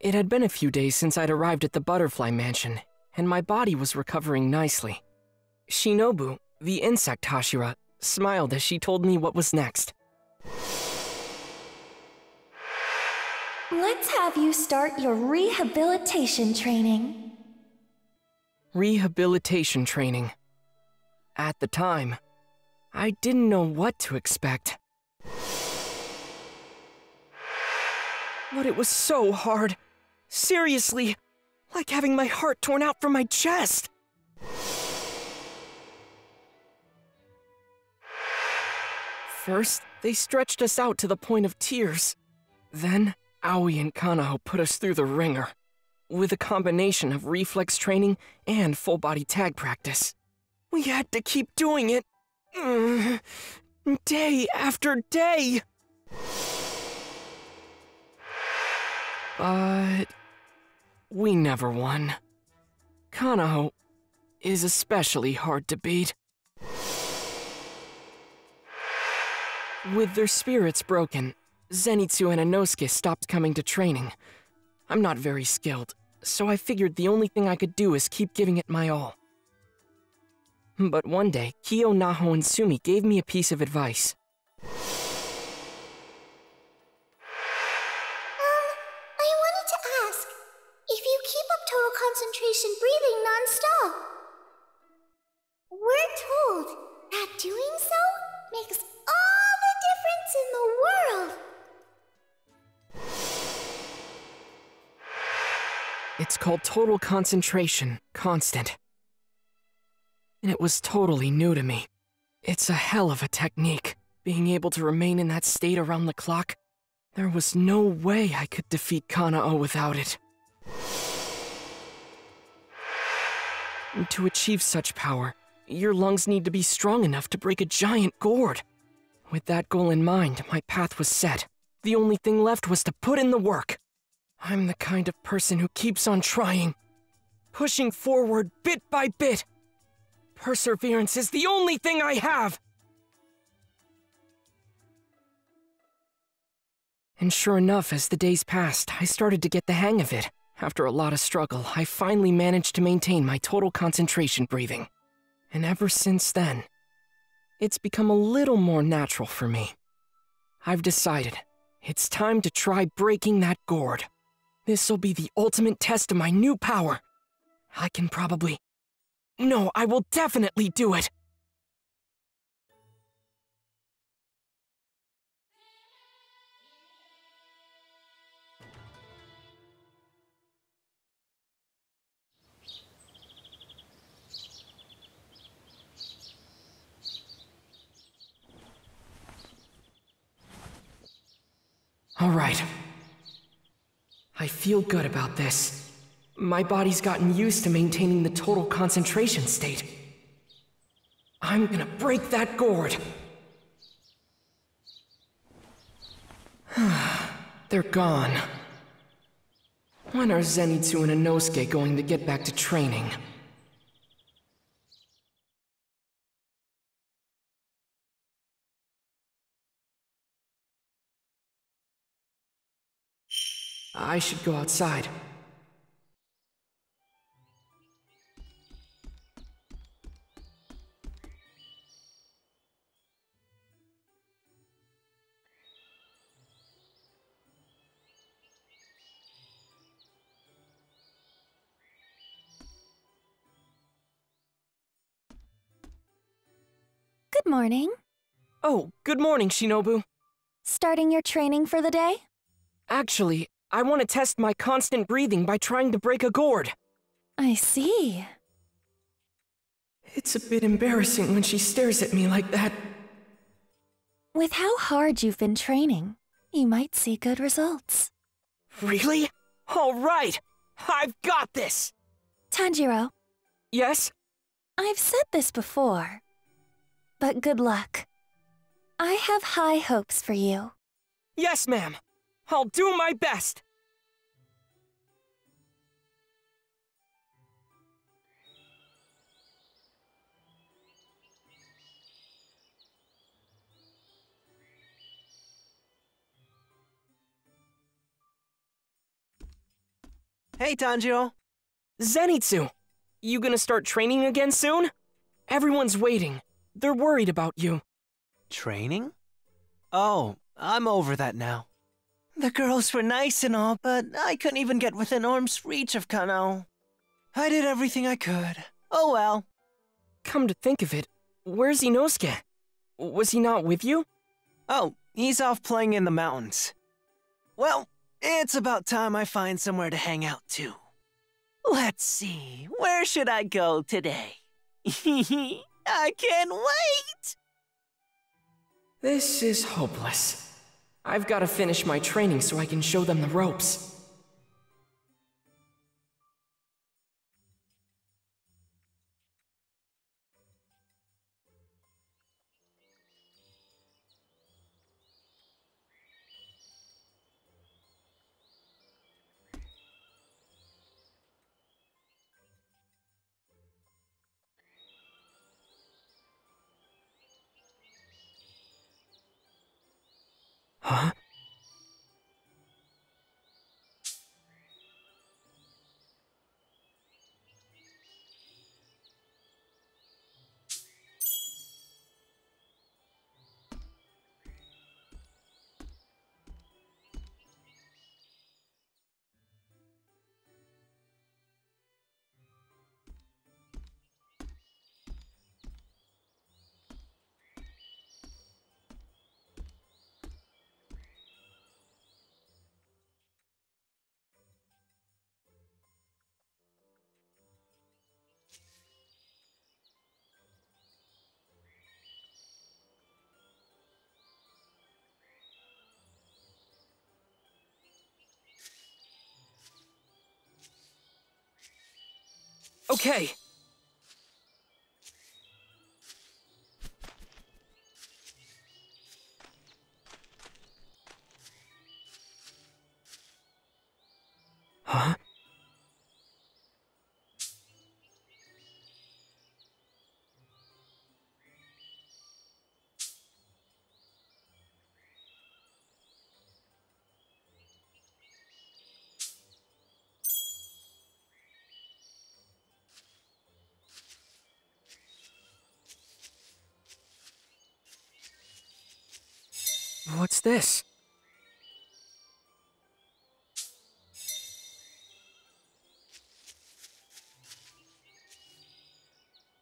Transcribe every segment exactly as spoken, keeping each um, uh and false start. It had been a few days since I'd arrived at the Butterfly Mansion, and my body was recovering nicely. Shinobu, the insect Hashira, smiled as she told me what was next. Let's have you start your rehabilitation training. Rehabilitation training. At the time, I didn't know what to expect. But it was so hard. Seriously, like having my heart torn out from my chest. First, they stretched us out to the point of tears. Then, Aoi and Kanaho put us through the ringer, with a combination of reflex training and full-body tag practice. We had to keep doing it, uh, day after day. But we never won. Kanaho is especially hard to beat. With their spirits broken, Zenitsu and Inosuke stopped coming to training. I'm not very skilled, so I figured the only thing I could do is keep giving it my all. But one day, Kiyo, Naho, and Sumi gave me a piece of advice. Um, I wanted to ask, if you keep up total concentration breathing non-stop, we're told that doing so makes all the difference in the world. It's called total concentration, constant. And it was totally new to me. It's a hell of a technique, being able to remain in that state around the clock. There was no way I could defeat Kanao without it. And to achieve such power, your lungs need to be strong enough to break a giant gourd. With that goal in mind, my path was set. The only thing left was to put in the work. I'm the kind of person who keeps on trying, pushing forward bit by bit. Perseverance is the only thing I have! And sure enough, as the days passed, I started to get the hang of it. After a lot of struggle, I finally managed to maintain my total concentration breathing. And ever since then, it's become a little more natural for me. I've decided it's time to try breaking that gourd. This'll be the ultimate test of my new power. I can probably... No, I will definitely do it! All right. I feel good about this. My body's gotten used to maintaining the total concentration state. I'm gonna break that gourd! They're gone. When are Zenitsu and Inosuke going to get back to training? I should go outside. Good morning. Oh, good morning, Shinobu. Starting your training for the day? Actually, I want to test my constant breathing by trying to break a gourd. I see. It's a bit embarrassing when she stares at me like that. With how hard you've been training, you might see good results. Really? All right! I've got this! Tanjiro. Yes? I've said this before. But good luck. I have high hopes for you. Yes, ma'am. I'll do my best. Hey, Tanjiro. Zenitsu! You gonna start training again soon? Everyone's waiting. They're worried about you. Training? Oh, I'm over that now. The girls were nice and all, but I couldn't even get within arm's reach of Kanao. I did everything I could. Oh well. Come to think of it, where's Inosuke? Was he not with you? Oh, he's off playing in the mountains. Well, it's about time I find somewhere to hang out too. Let's see, where should I go today? I can't wait! This is hopeless. I've got to finish my training so I can show them the ropes. Huh? Okay. Huh? What's this?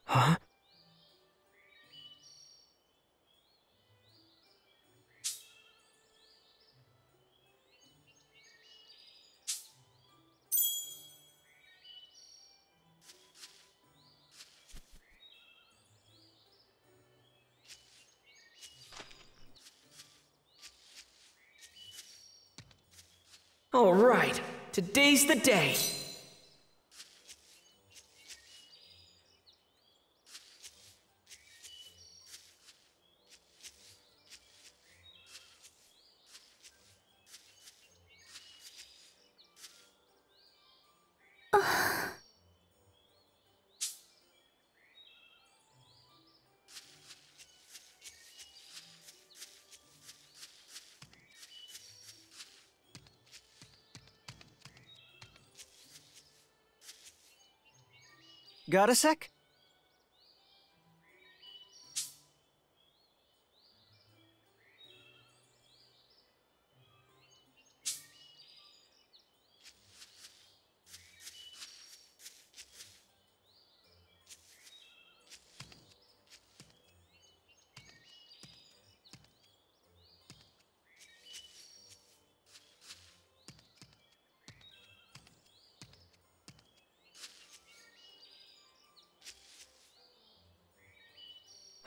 Huh? All right, today's the day. Got a sec?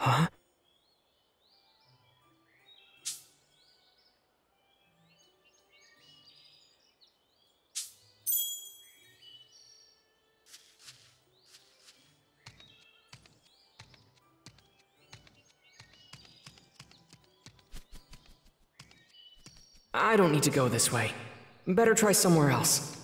Huh? I don't need to go this way. Better try somewhere else.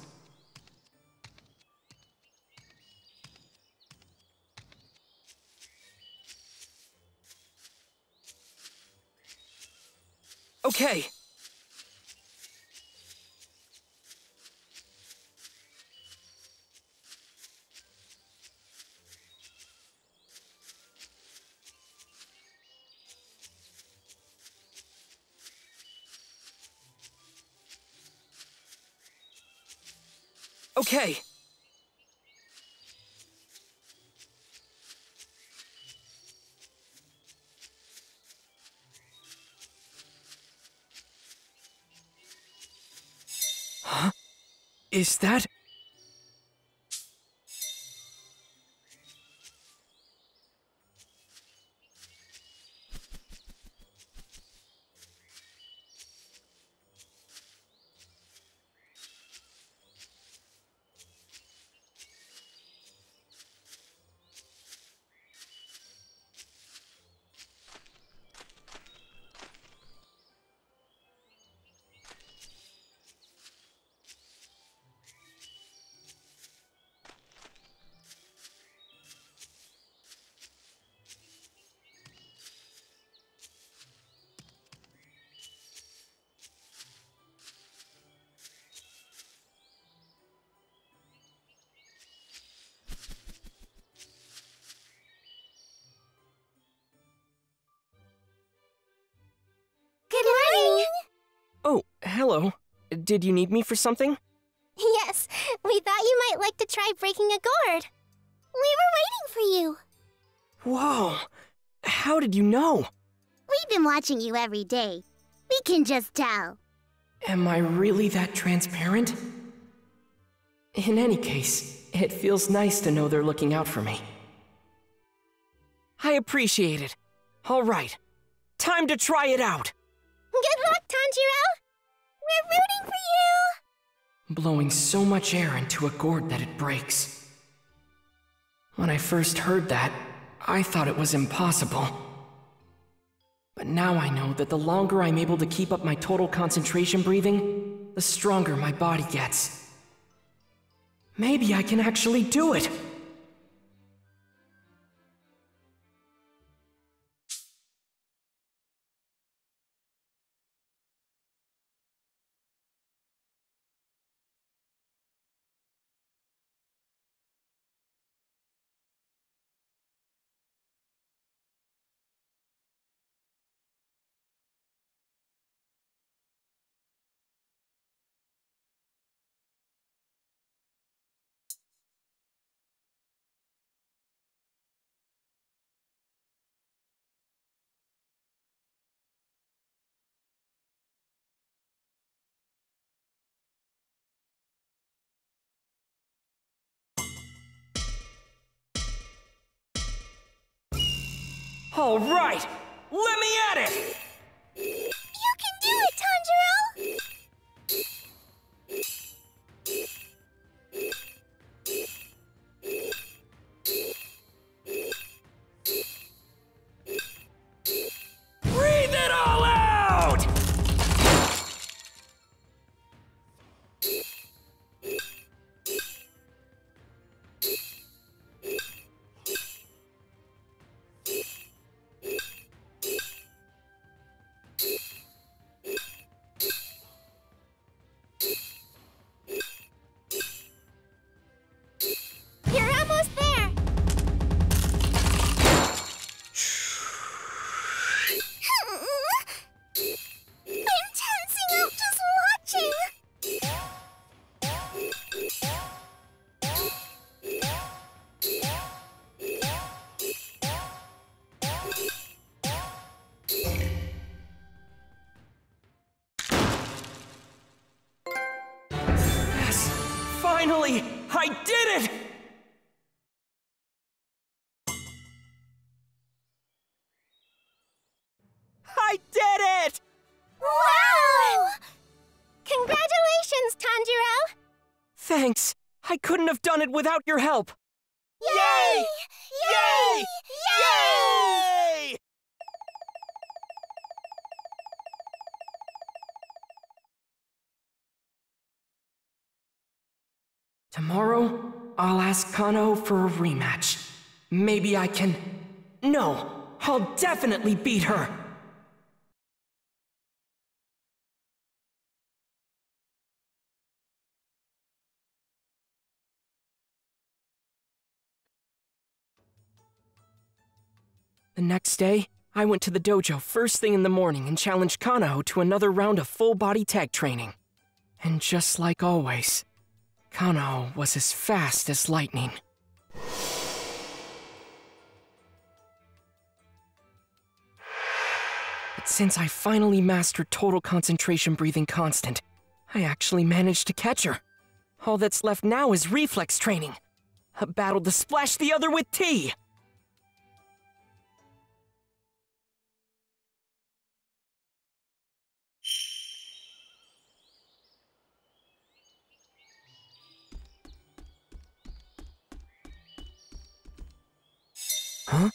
Okay. okay. Huh? Is that... Hello. Did you need me for something? Yes. We thought you might like to try breaking a gourd. We were waiting for you. Whoa. How did you know? We've been watching you every day. We can just tell. Am I really that transparent? In any case, it feels nice to know they're looking out for me. I appreciate it. All right. Time to try it out. Good luck, Tanjiro. We're rooting for you! Blowing so much air into a gourd that it breaks. When I first heard that, I thought it was impossible. But now I know that the longer I'm able to keep up my total concentration breathing, the stronger my body gets. Maybe I can actually do it! All right, let me at it! You can do it, Tanjiro! Breathe it all out! Finally, I did it! I did it! Wow! Congratulations, Tanjiro! Thanks. I couldn't have done it without your help. Yay! Yay! Yay! Yay! Yay! Tomorrow, I'll ask Kano for a rematch. Maybe I can... No, I'll definitely beat her! The next day, I went to the dojo first thing in the morning and challenged Kanaho to another round of full-body tag training. And just like always... Kano was as fast as lightning. But since I finally mastered total concentration breathing constant, I actually managed to catch her. All that's left now is reflex training. A battle to splash the other with tea! Huh?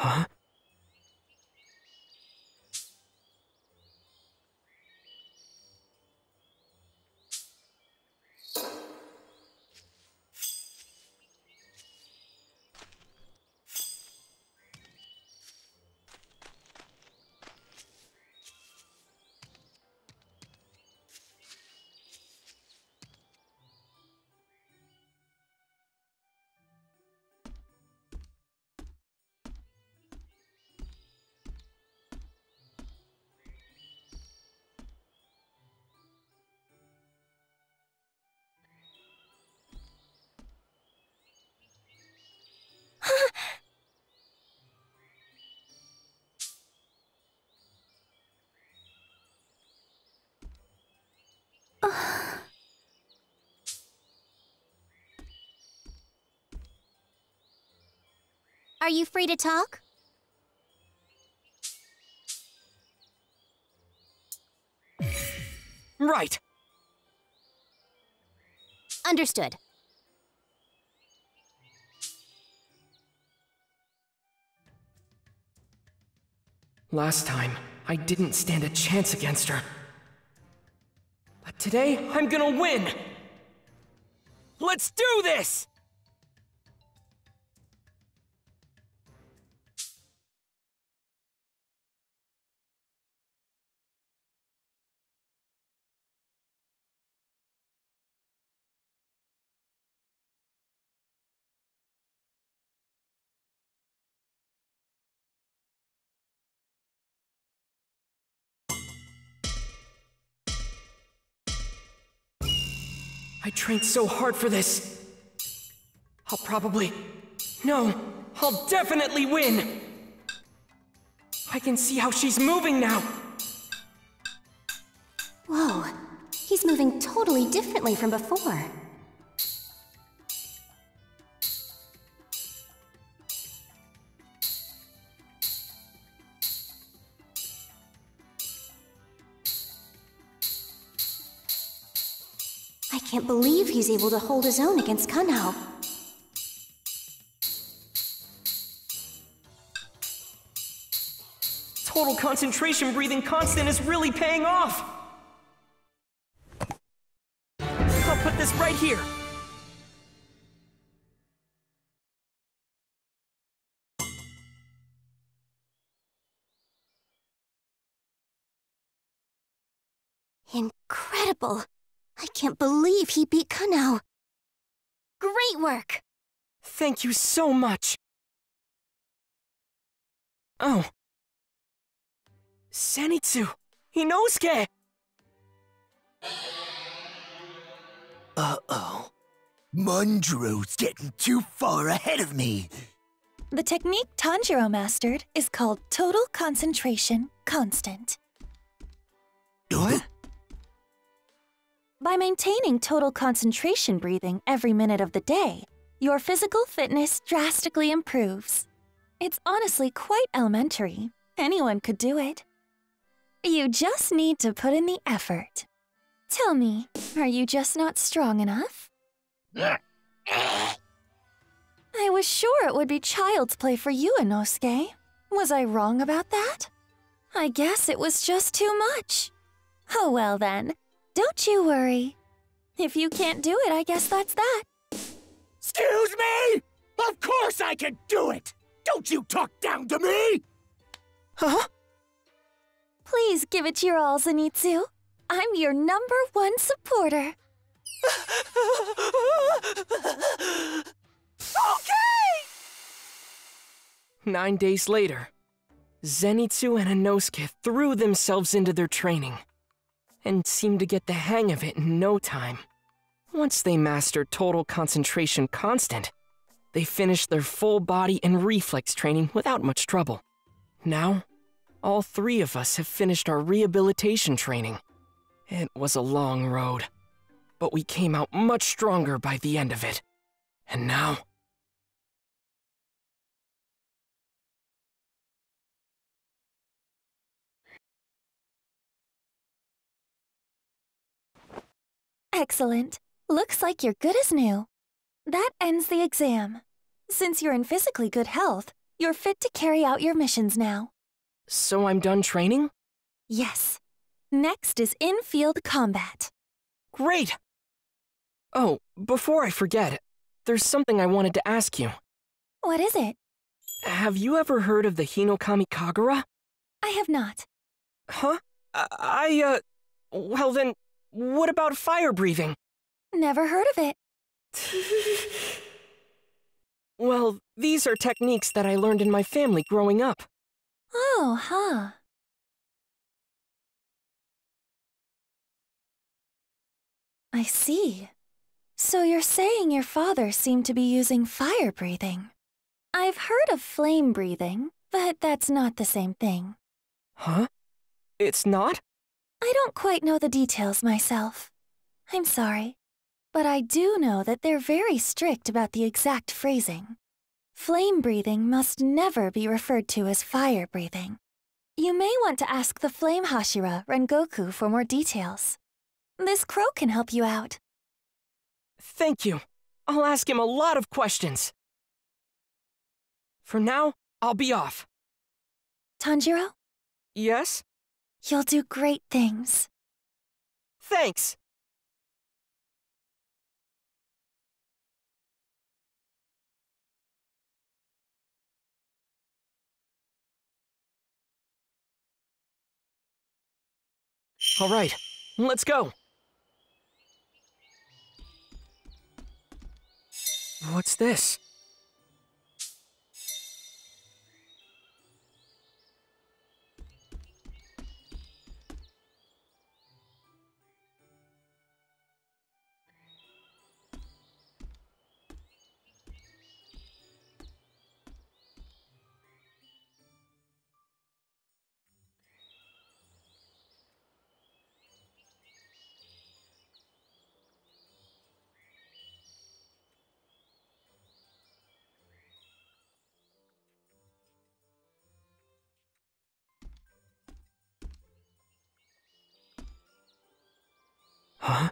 Huh? Are you free to talk? Right. Understood. Last time, I didn't stand a chance against her. But today, I'm gonna win! Let's do this! I trained so hard for this. I'll probably... No, I'll definitely win! I can see how she's moving now! Whoa, he's moving totally differently from before. I can't believe he's able to hold his own against Kanao. total concentration breathing constant is really paying off! I'll put this right here! Incredible! I can't believe he beat Kanao! Great work! Thank you so much! Oh. Zenitsu! Inosuke! Uh-oh. Munjiro's getting too far ahead of me! The technique Tanjiro mastered is called Total Concentration Constant. What? By maintaining total concentration breathing every minute of the day, your physical fitness drastically improves. It's honestly quite elementary. Anyone could do it. You just need to put in the effort. Tell me, are you just not strong enough? I was sure it would be child's play for you, Inosuke. Was I wrong about that? I guess it was just too much. Oh well then. Don't you worry. If you can't do it, I guess that's that. Excuse me! Of course I can do it! Don't you talk down to me! Huh? Please give it your all, Zenitsu. I'm your number one supporter. Okay! Nine days later, Zenitsu and Inosuke threw themselves into their training and seemed to get the hang of it in no time. Once they mastered total concentration constant, they finished their full body and reflex training without much trouble. Now, all three of us have finished our rehabilitation training. It was a long road, but we came out much stronger by the end of it. And now... Excellent. Looks like you're good as new. That ends the exam. Since you're in physically good health, you're fit to carry out your missions now. So I'm done training? Yes. Next is in-field combat. Great! Oh, before I forget, there's something I wanted to ask you. What is it? Have you ever heard of the Hinokami Kagura? I have not. Huh? I, uh... Well then... What about fire breathing? Never heard of it. Well, these are techniques that I learned in my family growing up. Oh, huh. I see. So you're saying your father seemed to be using fire breathing. I've heard of flame breathing, but that's not the same thing. Huh? It's not? I don't quite know the details myself. I'm sorry. But I do know that they're very strict about the exact phrasing. Flame breathing must never be referred to as fire breathing. You may want to ask the Flame Hashira, Rengoku, for more details. This crow can help you out. Thank you. I'll ask him a lot of questions. For now, I'll be off. Tanjiro? Yes? You'll do great things. Thanks! All right, let's go! What's this? Huh?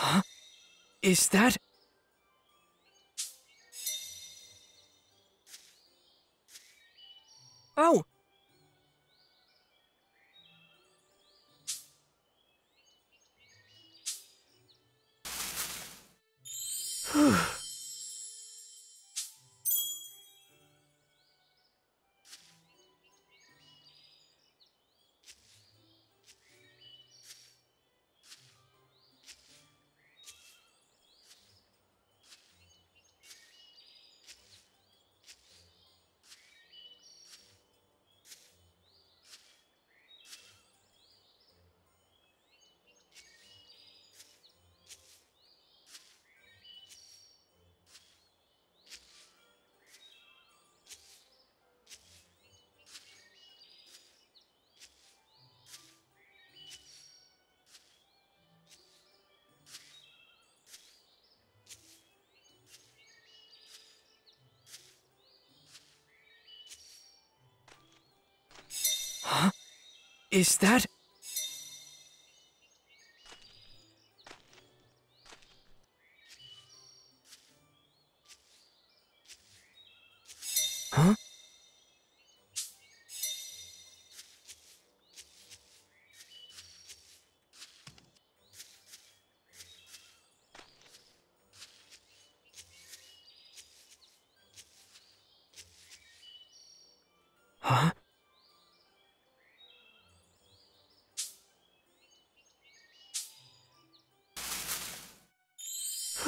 Huh? Is that... Oh! Whew. Is that... Huh?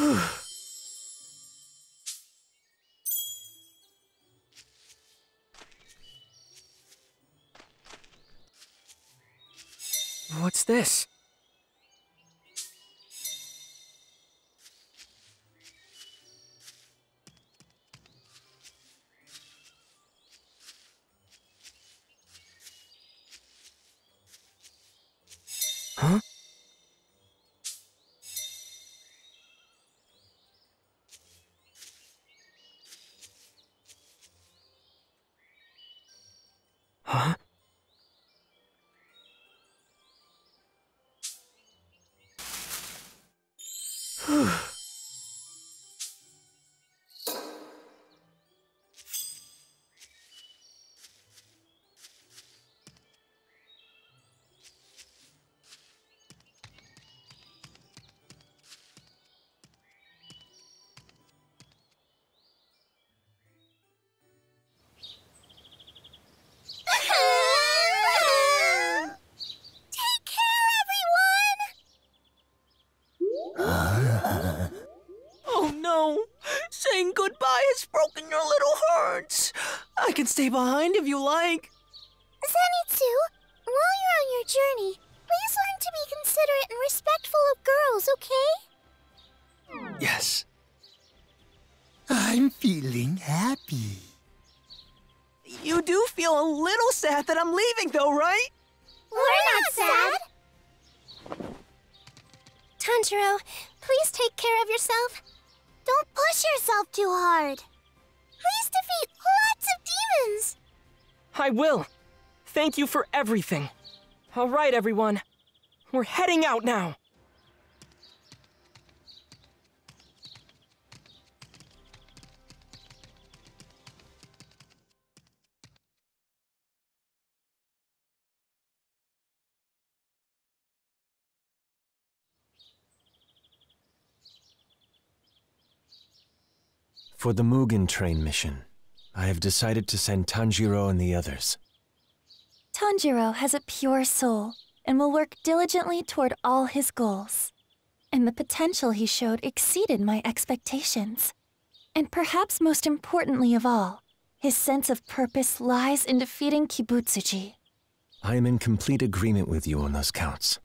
Huh? What's this? Huh? Huh? I can stay behind if you like. Zenitsu, while you're on your journey, please learn to be considerate and respectful of girls, okay? Yes. I'm feeling happy. You do feel a little sad that I'm leaving though, right? We're, We're not sad. sad. Tanjiro, please take care of yourself. Don't push yourself too hard. Please defeat lots of demons! I will. Thank you for everything. All right, everyone. We're heading out now. For the Mugen train mission, I have decided to send Tanjiro and the others. Tanjiro has a pure soul and will work diligently toward all his goals. And the potential he showed exceeded my expectations. And perhaps most importantly of all, his sense of purpose lies in defeating Kibutsuji. I am in complete agreement with you on those counts.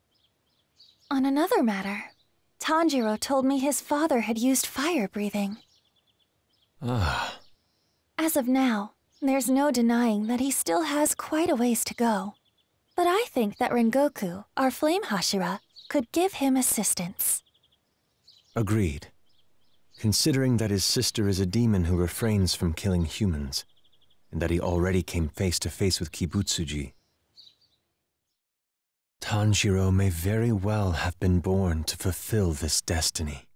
On another matter, Tanjiro told me his father had used fire breathing. Ah. As of now, there's no denying that he still has quite a ways to go. But I think that Rengoku, our flame Hashira, could give him assistance. Agreed. Considering that his sister is a demon who refrains from killing humans, and that he already came face to face with Kibutsuji. Tanjiro may very well have been born to fulfill this destiny.